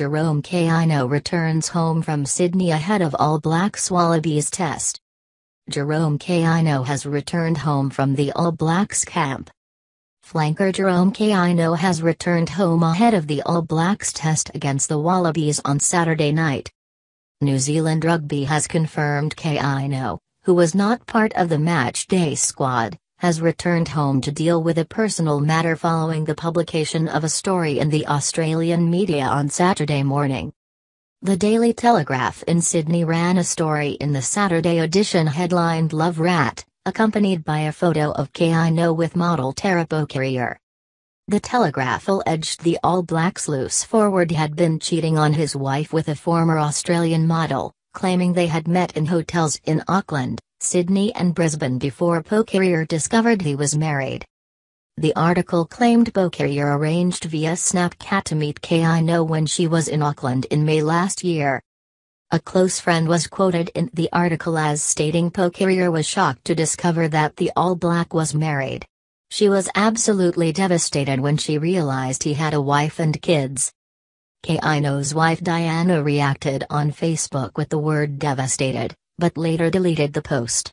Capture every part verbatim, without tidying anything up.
Jerome Kaino returns home from Sydney ahead of All Blacks Wallabies test. Jerome Kaino has returned home from the All Blacks camp. Flanker Jerome Kaino has returned home ahead of the All Blacks test against the Wallabies on Saturday night. New Zealand Rugby has confirmed Kaino, who was not part of the match day squad, has returned home to deal with a personal matter following the publication of a story in the Australian media on Saturday morning. The Daily Telegraph in Sydney ran a story in the Saturday edition headlined "Love Rat," accompanied by a photo of Kaino with model Tara Pokarier. The Telegraph alleged the All Blacks loose forward had been cheating on his wife with a former Australian model, claiming they had met in hotels in Auckland, Sydney and Brisbane before Pokarier discovered he was married. The article claimed Pokarier arranged via Snapchat to meet Kaino when she was in Auckland in May last year. A close friend was quoted in the article as stating Pokarier was shocked to discover that the All Black was married. She was absolutely devastated when she realized he had a wife and kids. Kaino's wife Diana reacted on Facebook with the word devastated, but later deleted the post.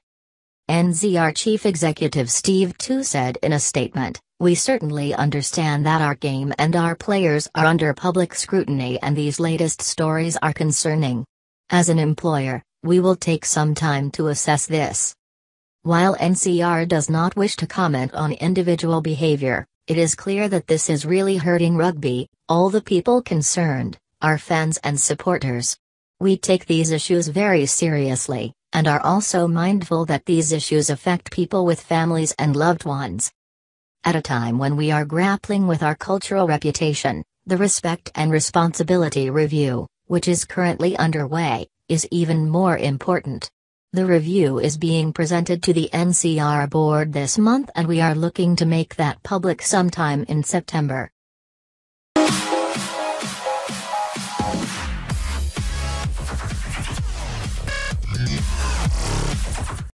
N Z R Chief Executive Steve Tew said in a statement, "We certainly understand that our game and our players are under public scrutiny and these latest stories are concerning. As an employer, we will take some time to assess this." While N Z R does not wish to comment on individual behavior, it is clear that this is really hurting rugby, all the people concerned, our fans and supporters. We take these issues very seriously, and are also mindful that these issues affect people with families and loved ones. At a time when we are grappling with our cultural reputation, the Respect and Responsibility Review, which is currently underway, is even more important. The review is being presented to the N Z R board this month and we are looking to make that public sometime in September.